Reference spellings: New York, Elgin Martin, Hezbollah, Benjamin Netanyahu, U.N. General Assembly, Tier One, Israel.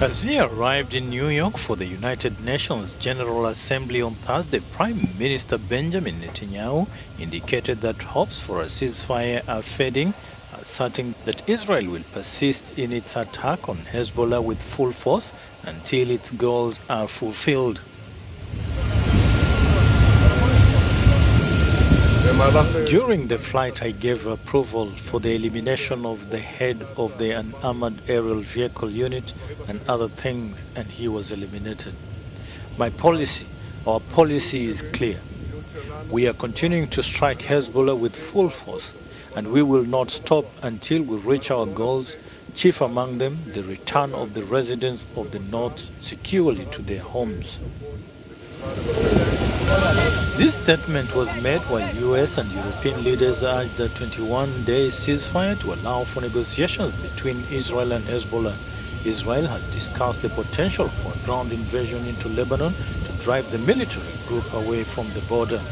As he arrived in New York for the United Nations General Assembly on Thursday, Prime Minister Benjamin Netanyahu indicated that hopes for a ceasefire are fading, asserting that Israel will persist in its attack on Hezbollah with full force until its goals are fulfilled. During the flight, I gave approval for the elimination of the head of the unarmored aerial vehicle unit and other things, and he was eliminated. Our policy is clear. We are continuing to strike Hezbollah with full force, and we will not stop until we reach our goals, chief among them the return of the residents of the North securely to their homes. This statement was made while U.S. and European leaders urged a 21-day ceasefire to allow for negotiations between Israel and Hezbollah. Israel has discussed the potential for a ground invasion into Lebanon to drive the military group away from the border.